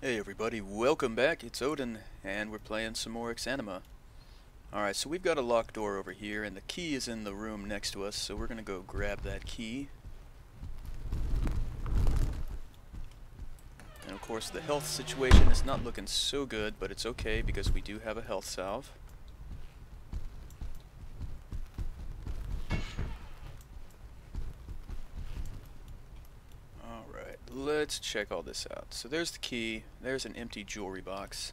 Hey everybody, welcome back, it's Odin, and we're playing some more Exanima. Alright, so we've got a locked door over here, and the key is in the room next to us, so we're gonna go grab that key. And of course the health situation is not looking so good, but it's okay because we do have a health salve. Let's check all this out. So there's the key, there's an empty jewelry box.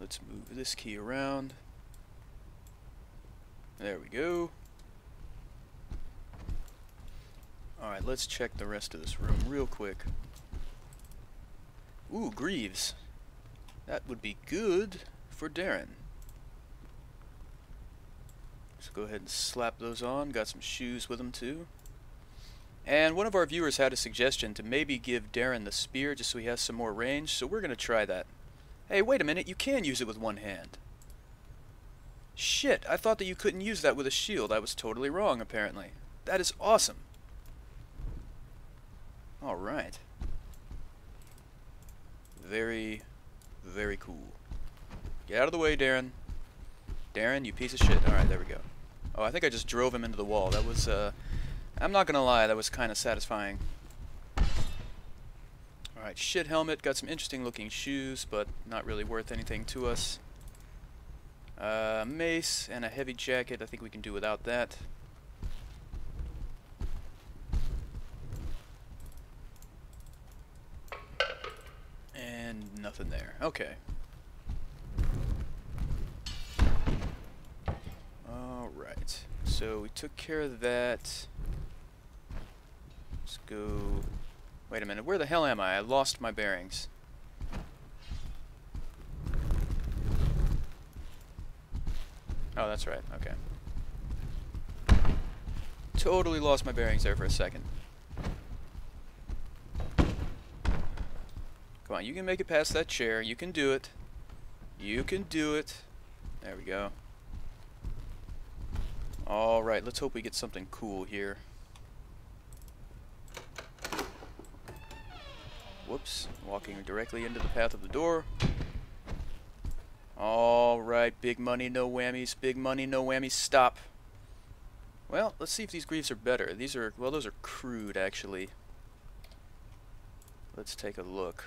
Let's move this key around. There we go. Alright, let's check the rest of this room real quick. Ooh, Greaves. That would be good for Darren. Let's go ahead and slap those on. Got some shoes with them too. And one of our viewers had a suggestion to maybe give Darren the spear just so he has some more range, so we're going to try that. Hey, wait a minute, you can use it with one hand. Shit, I thought that you couldn't use that with a shield. I was totally wrong, apparently. That is awesome. Alright. Very, very cool. Get out of the way, Darren. Darren, you piece of shit. Alright, there we go. Oh, I think I just drove him into the wall. That was, I'm not gonna lie, that was kind of satisfying. Alright, shit helmet, got some interesting looking shoes, but not really worth anything to us. Mace and a heavy jacket, I think we can do without that. And nothing there, okay. Alright, so we took care of that. Let's go... Wait a minute, where the hell am I? I lost my bearings. Oh, that's right, okay. Totally lost my bearings there for a second. Come on, you can make it past that chair. You can do it. You can do it. There we go. Alright, let's hope we get something cool here. Whoops, walking directly into the path of the door. Alright, big money, no whammies, big money, no whammies, stop. Well, let's see if these Greaves are better. These are, well, those are crude, actually. Let's take a look.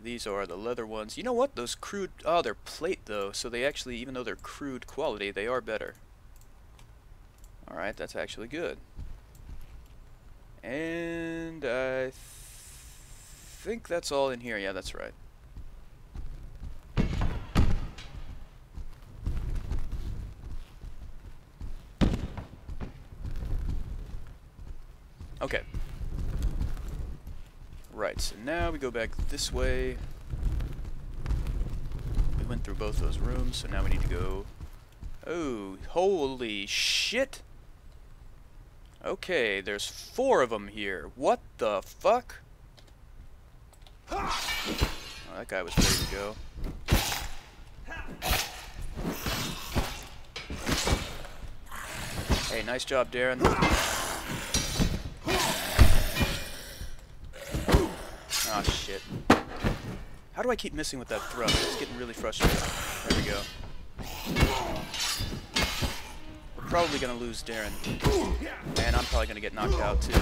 These are the leather ones. You know what, those crude, oh, they're plate, though, so they actually, even though they're crude quality, they are better. Alright, that's actually good. And I think that's all in here. Yeah, that's right. Okay. Right, so now we go back this way. We went through both those rooms, so now we need to go... Oh, holy shit! Okay, there's 4 of them here. What the fuck? Oh, that guy was ready to go. Hey, nice job, Darren. Aw, shit. How do I keep missing with that thrust? It's getting really frustrating. There we go. We're probably gonna lose Darren. And I'm probably gonna get knocked out, too.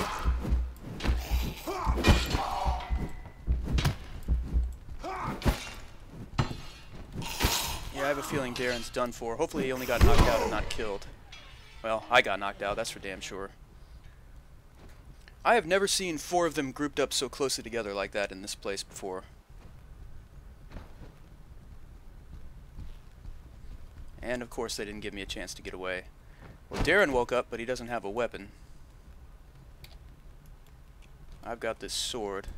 I have a feeling Darren's done for. Hopefully he only got knocked out and not killed. Well, I got knocked out, that's for damn sure. I have never seen 4 of them grouped up so closely together like that in this place before. And of course they didn't give me a chance to get away. Well, Darren woke up, but he doesn't have a weapon. I've got this sword.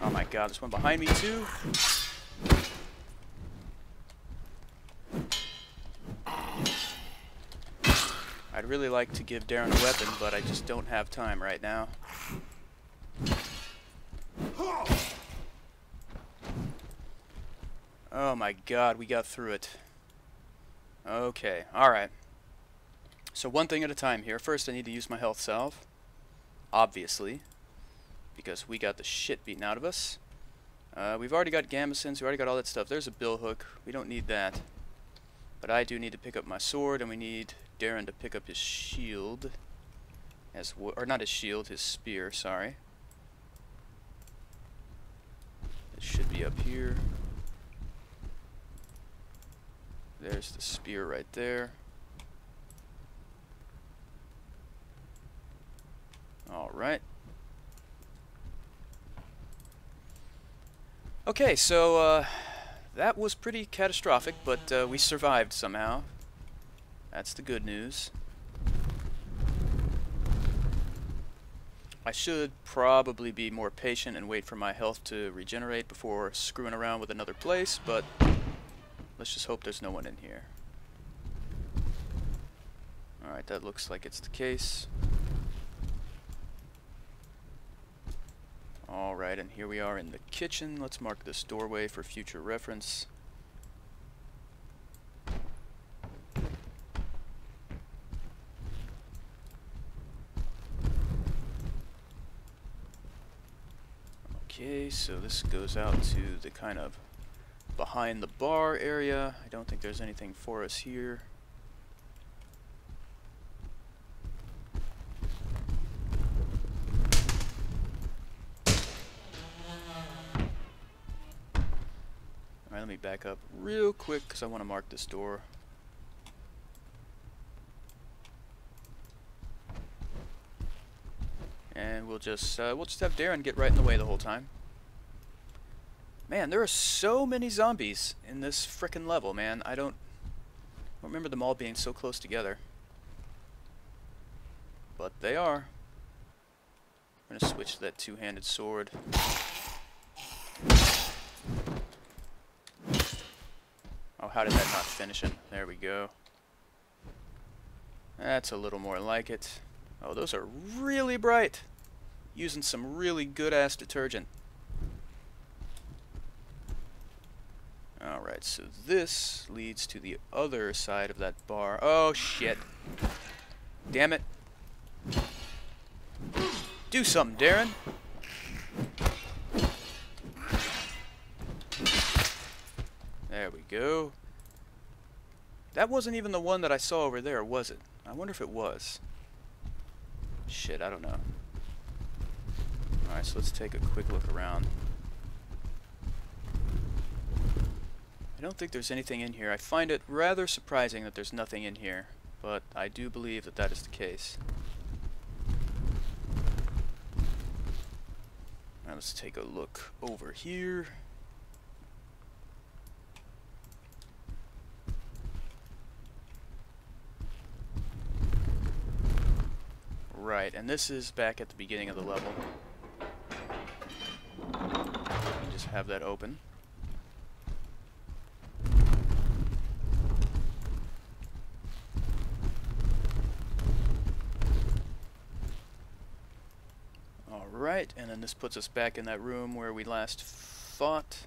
Oh my god, there's one behind me too. I'd really like to give Darren a weapon, but I just don't have time right now. Oh my god, we got through it. Okay, alright. So one thing at a time here. First, I need to use my health salve. Obviously. because we got the shit beaten out of us. We've already got Gambesons, we already got all that stuff. There's a billhook, we don't need that. But I do need to pick up my sword, and we need Darren to pick up his shield. Or not his shield, his spear, sorry. It should be up here. There's the spear right there. Alright. Okay, so that was pretty catastrophic, but we survived somehow. That's the good news. I should probably be more patient and wait for my health to regenerate before screwing around with another place, but let's just hope there's no one in here. Alright, that looks like it's the case. Alright, and here we are in the kitchen. Let's mark this doorway for future reference. Okay, so this goes out to the kind of behind the bar area. I don't think there's anything for us here. Let me back up real quick because I want to mark this door. And we'll just have Darren get right in the way the whole time. Man, there are so many zombies in this frickin' level, man. I don't remember them all being so close together. But they are. I'm gonna switch to that two-handed sword. How did that not finish him? There we go. That's a little more like it. Oh, those are really bright. Using some really good-ass detergent. Alright, so this leads to the other side of that bar. Oh, shit. Damn it. Do something, Darren. There we go. That wasn't even the one that I saw over there, was it? I wonder if it was. Shit, I don't know. Alright, so let's take a quick look around. I don't think there's anything in here. I find it rather surprising that there's nothing in here, but I do believe that that is the case. Now let's take a look over here. Right, and this is back at the beginning of the level. Just have that open. Alright, and then this puts us back in that room where we last fought.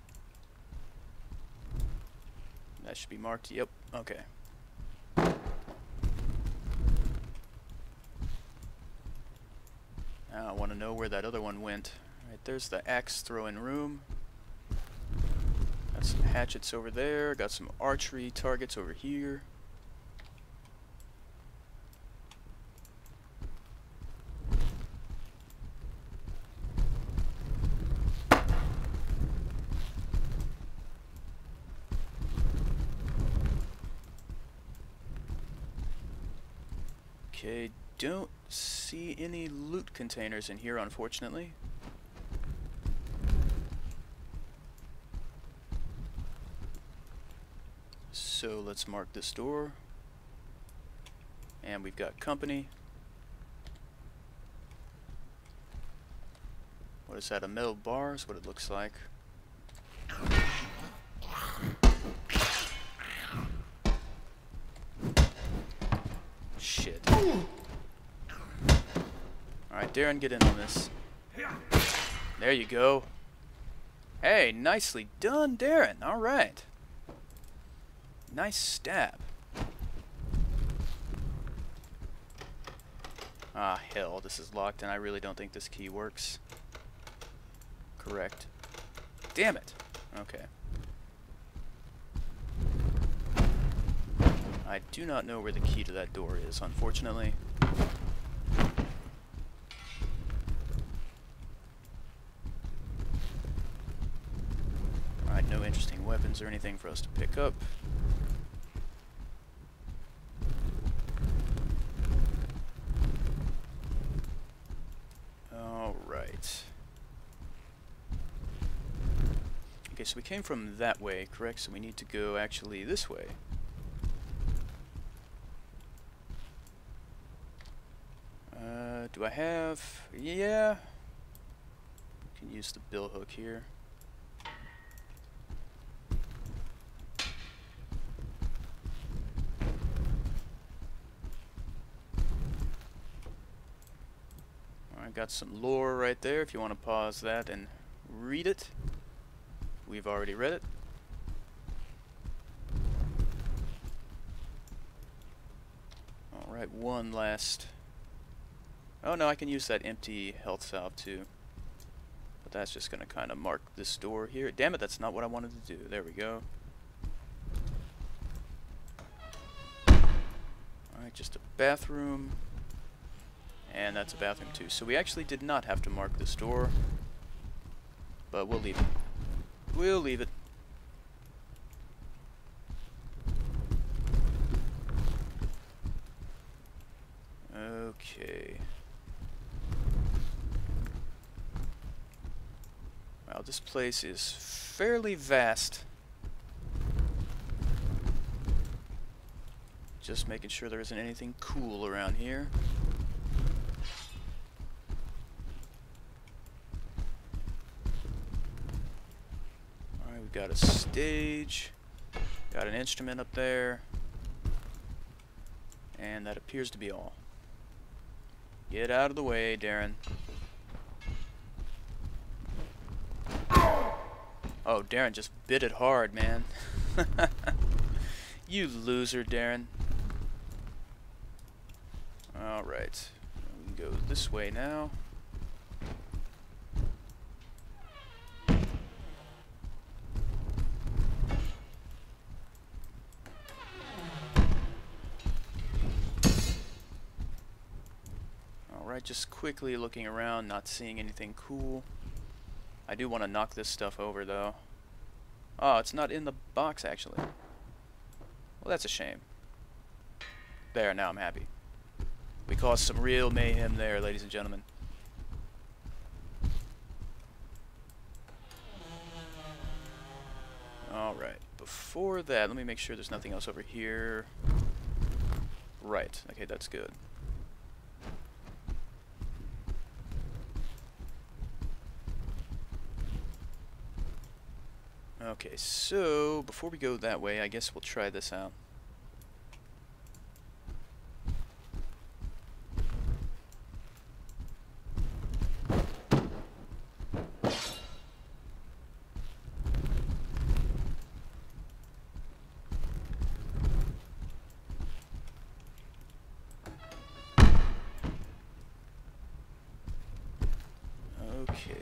That should be marked. Yep, okay. Now I want to know where that other one went. Right, there's the axe throwing room. Got some hatchets over there. Got some archery targets over here. Okay, don't see any loot containers in here, unfortunately. So let's mark this door. And we've got company. What is that, a metal bar is what it looks like. Shit. Alright, Darren, get in on this. There you go. Hey, nicely done, Darren. Alright. Nice stab. Ah, hell, this is locked, and I really don't think this key works. correct. Damn it. Okay. I do not know where the key to that door is, unfortunately. Alright, no interesting weapons or anything for us to pick up. Alright. Okay, so we came from that way, correct? So we need to go actually this way. Do I have... yeah. Can use the bill hook here. Alright, got some lore right there if you want to pause that and read it. We've already read it. Alright, one last... oh no, I can use that empty health salve too. But that's just gonna kinda mark this door here. Damn it, that's not what I wanted to do. There we go. Alright, just a bathroom. And that's a bathroom too. So we actually did not have to mark this door. But we'll leave it. We'll leave it. Okay. Wow, this place is fairly vast. Just making sure there isn't anything cool around here. Alright, we've got a stage. Got an instrument up there. And that appears to be all. Get out of the way, Darren. Oh, Darren just bit it hard, man. You loser, Darren. Alright. We can go this way now. Just quickly looking around, not seeing anything cool. I do want to knock this stuff over though. Oh, it's not in the box actually. Well, that's a shame. There, now I'm happy. We caused some real mayhem there, ladies and gentlemen. Alright, before that, let me make sure there's nothing else over here. Right, okay, that's good. Okay, so before we go that way, I guess we'll try this out. Okay.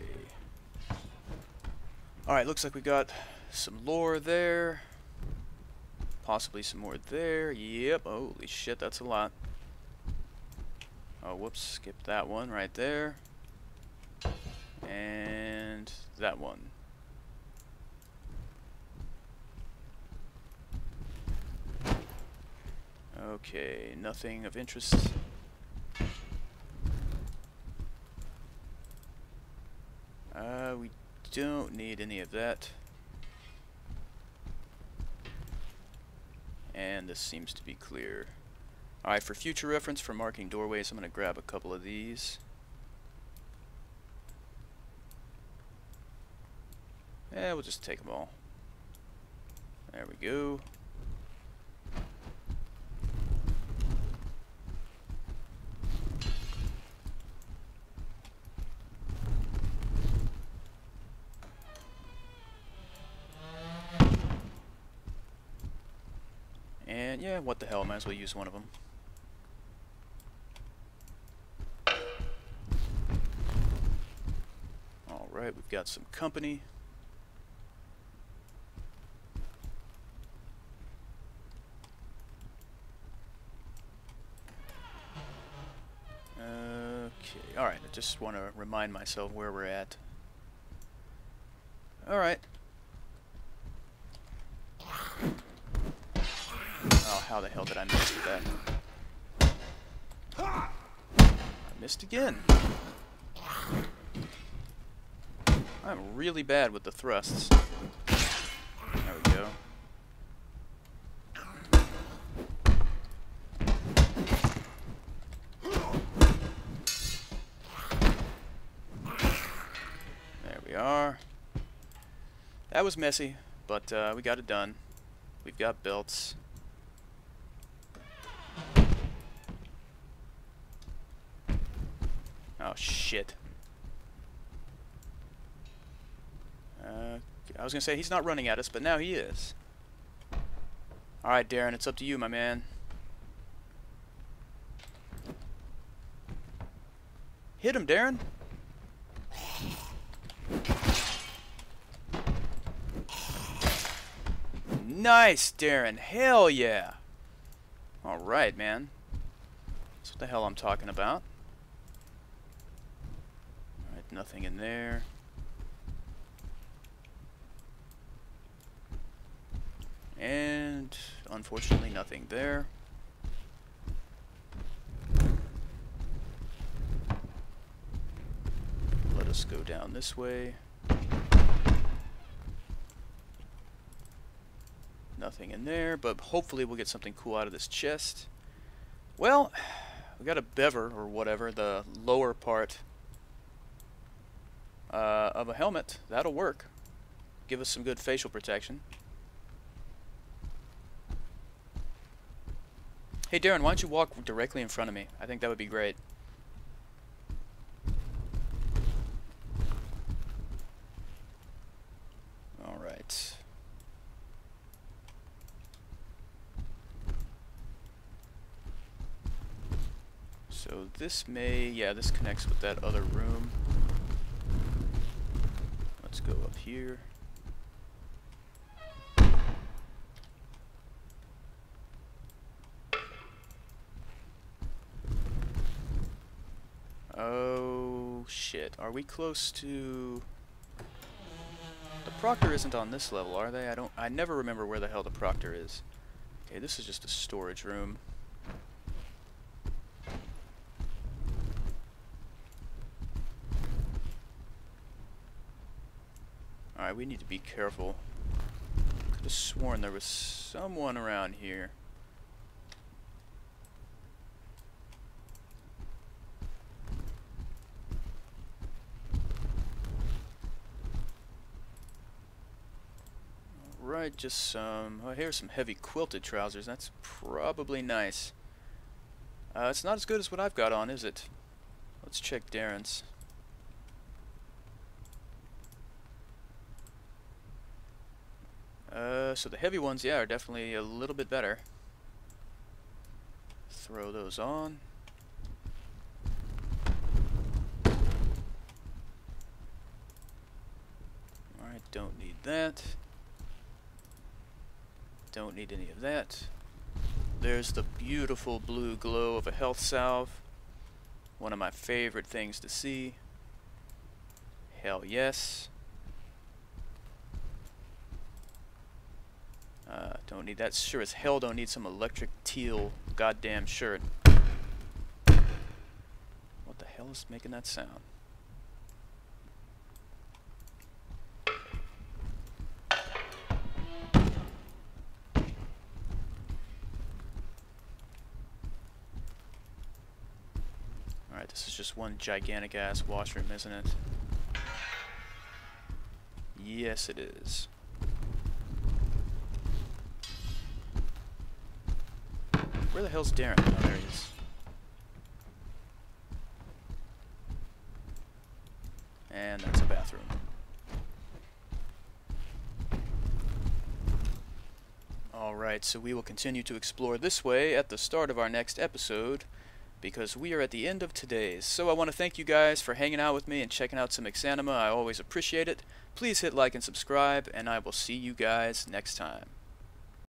Alright, looks like we got... some lore there, possibly some more there. Yep, holy shit, that's a lot. Oh, whoops, skip that one right there. And that one. Okay, nothing of interest. We don't need any of that. And this seems to be clear. Alright, for future reference for marking doorways, I'm going to grab a couple of these. Yeah, we'll just take them all. There we go. And yeah, what the hell, might as well use one of them. Alright, we've got some company. Okay, alright, I just want to remind myself where we're at. Alright. Oh, how the hell did I miss that? I missed again. I'm really bad with the thrusts. There we go. There we are. That was messy, but we got it done. We've got belts. Oh, shit. I was going to say he's not running at us, but now he is. Alright, Darren, it's up to you, my man. Hit him, Darren! Nice, Darren! Hell yeah! Alright, man. That's what the hell I'm talking about. Alright, nothing in there. And unfortunately nothing there. Let us go down this way. Nothing in there, but hopefully we'll get something cool out of this chest. Well, we got a bever or whatever, the lower part of a helmet. That'll work. Give us some good facial protection. Hey Darren, why don't you walk directly in front of me? I think that would be great. Alright. So this may... yeah, this connects with that other room. Let's go up here. Oh shit, are we close to... the Proctor isn't on this level, are they? I never remember where the hell the Proctor is. Okay, this is just a storage room. Alright, we need to be careful. Could have sworn there was someone around here. Right, just some... oh, here's some heavy quilted trousers. That's probably nice. It's not as good as what I've got on, is it? Let's check Darren's. So the heavy ones, yeah, are definitely a little bit better. Throw those on. Alright, don't need that. Don't need any of that. There's the beautiful blue glow of a health salve. One of my favorite things to see. Hell yes. Don't need that. Sure as hell don't need some electric teal goddamn shirt. What the hell is making that sound? This is just one gigantic ass washroom, isn't it? Yes, it is. Where the hell's Darren? Oh, there he is. And that's a bathroom. Alright, so we will continue to explore this way at the start of our next episode. because we are at the end of today's. So I want to thank you guys for hanging out with me and checking out some Exanima. I always appreciate it. Please hit like and subscribe, and I will see you guys next time.